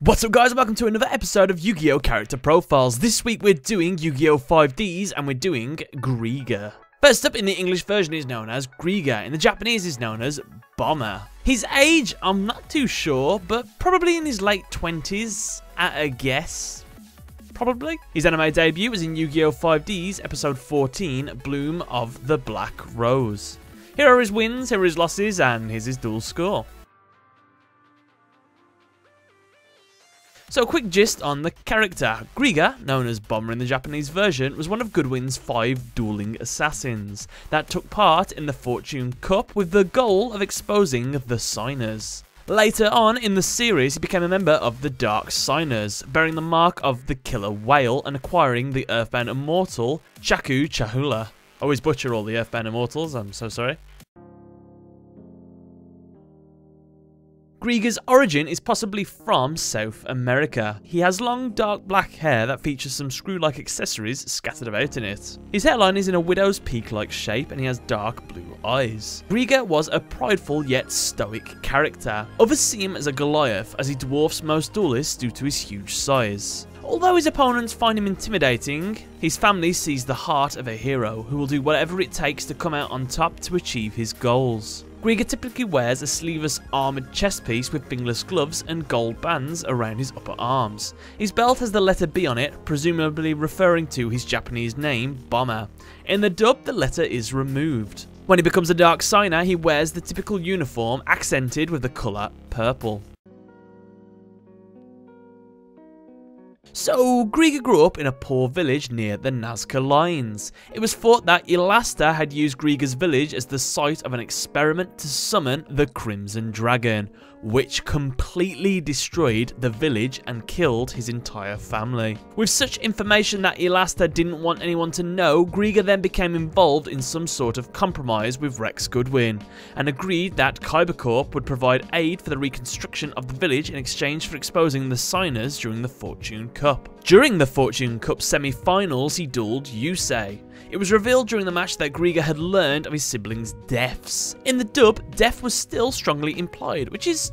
What's up guys, welcome to another episode of Yu-Gi-Oh! Character Profiles. This week we're doing Yu-Gi-Oh! 5Ds and we're doing Greiger. First up in the English version is known as Greiger, in the Japanese is known as Bommer. His age, I'm not too sure, but probably in his late 20s, at a guess. Probably. His anime debut was in Yu-Gi-Oh! 5Ds episode 14, Bloom of the Black Rose. Here are his wins, here are his losses, and here's his dual score. So a quick gist on the character. Greiger, known as Bommer in the Japanese version, was one of Goodwin's 5 dueling assassins that took part in the Fortune Cup with the goal of exposing the Signers. Later on in the series, he became a member of the Dark Signers, bearing the mark of the Killer Whale and acquiring the Earthbound Immortal, Chaku Chahula. I always butcher all the Earthbound Immortals, I'm so sorry. Greiger's origin is possibly from South America. He has long dark black hair that features some screw-like accessories scattered about in it. His hairline is in a widow's peak-like shape and he has dark blue eyes. Greiger was a prideful yet stoic character. Others see him as a Goliath as he dwarfs most duelists due to his huge size. Although his opponents find him intimidating, his family sees the heart of a hero who will do whatever it takes to come out on top to achieve his goals. Greiger typically wears a sleeveless armoured chest piece with fingerless gloves and gold bands around his upper arms. His belt has the letter B on it, presumably referring to his Japanese name, Bommer. In the dub, the letter is removed. When he becomes a Dark Signer, he wears the typical uniform accented with the colour purple. So, Greiger grew up in a poor village near the Nazca Lines. It was thought that Elastar had used Greiger's village as the site of an experiment to summon the Crimson Dragon, which completely destroyed the village and killed his entire family. With such information that Elastar didn't want anyone to know, Greiger then became involved in some sort of compromise with Rex Goodwin, and agreed that Kyber Corp would provide aid for the reconstruction of the village in exchange for exposing the Signers during the Fortune Cup. During the Fortune Cup semi-finals, he duelled Yusei. It was revealed during the match that Greiger had learned of his siblings' deaths. In the dub, death was still strongly implied, which is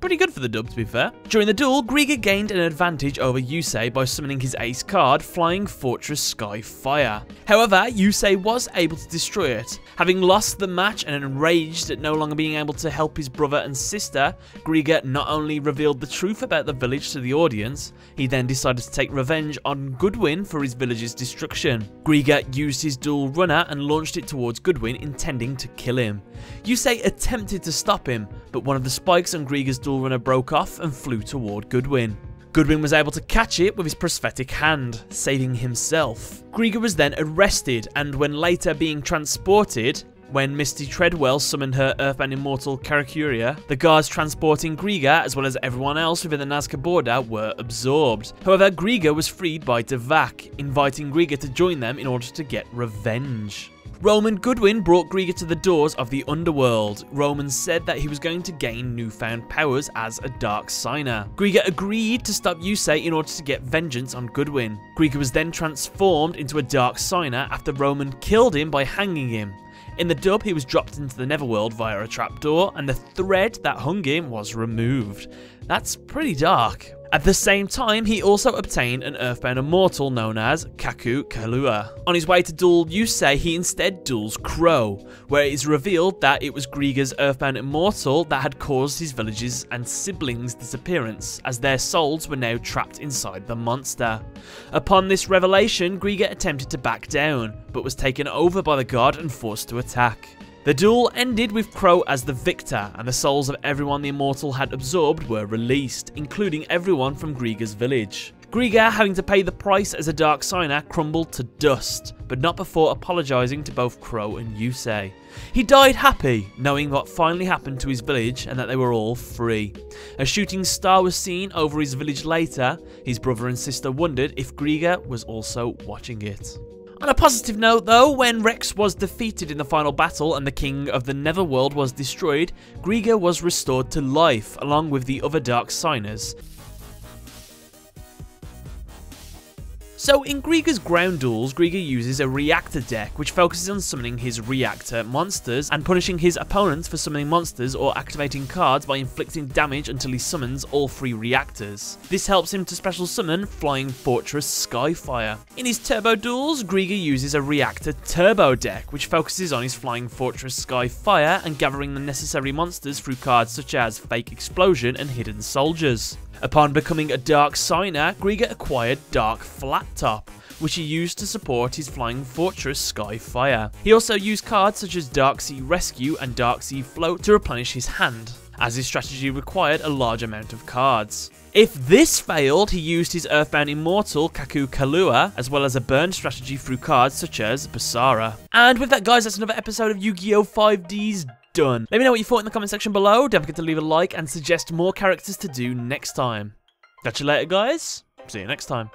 pretty good for the dub to be fair. During the duel, Greiger gained an advantage over Yusei by summoning his ace card, Flying Fortress Sky Fire. However, Yusei was able to destroy it. Having lost the match and enraged at no longer being able to help his brother and sister, Greiger not only revealed the truth about the village to the audience, he then decided to take revenge on Goodwin for his village's destruction. Greiger used his dual runner and launched it towards Goodwin, intending to kill him. Yusei attempted to stop him, but one of the spikes on Greiger's dual runner broke off and flew toward Goodwin. Goodwin was able to catch it with his prosthetic hand, saving himself. Greiger was then arrested, and when later being transported, when Misty Treadwell summoned her Earthbound Immortal Caracuria, the guards transporting Greiger as well as everyone else within the Nazca border were absorbed. However, Greiger was freed by Devak, inviting Greiger to join them in order to get revenge. Roman Goodwin brought Greiger to the doors of the Underworld. Roman said that he was going to gain newfound powers as a Dark Signer. Greiger agreed to stop Yusei in order to get vengeance on Goodwin. Greiger was then transformed into a Dark Signer after Roman killed him by hanging him. In the dub, he was dropped into the Neverworld via a trapdoor, and the thread that hung him was removed. That's pretty dark. At the same time, he also obtained an Earthbound Immortal known as Kaku Kalua. On his way to duel Yusei, he instead duels Crow, where it is revealed that it was Greiger's Earthbound Immortal that had caused his village's and siblings' disappearance, as their souls were now trapped inside the monster. Upon this revelation, Greiger attempted to back down, but was taken over by the god and forced to attack. The duel ended with Crow as the victor, and the souls of everyone the Immortal had absorbed were released, including everyone from Greiger's village. Greiger, having to pay the price as a Dark Signer, crumbled to dust, but not before apologising to both Crow and Yusei. He died happy, knowing what finally happened to his village and that they were all free. A shooting star was seen over his village later. His brother and sister wondered if Greiger was also watching it. On a positive note though, when Rex was defeated in the final battle and the King of the Netherworld was destroyed, Greiger was restored to life along with the other Dark Signers. So in Greiger's ground duels, Greiger uses a reactor deck, which focuses on summoning his reactor monsters and punishing his opponents for summoning monsters or activating cards by inflicting damage until he summons all three reactors. This helps him to special summon Flying Fortress Sky Fire. In his turbo duels, Greiger uses a reactor turbo deck, which focuses on his Flying Fortress Sky Fire and gathering the necessary monsters through cards such as Fake Explosion and Hidden Soldiers. Upon becoming a Dark Signer, Greiger acquired Dark Flat Top, which he used to support his Flying Fortress Sky Fire. He also used cards such as Dark Sea Rescue and Dark Sea Float to replenish his hand, as his strategy required a large amount of cards. If this failed, he used his Earthbound Immortal, Kaku Kalua, as well as a burn strategy through cards such as Basara. And with that, guys, that's another episode of Yu-Gi-Oh! 5Ds done. Let me know what you thought in the comment section below. Don't forget to leave a like and suggest more characters to do next time. Catch you later, guys. See you next time.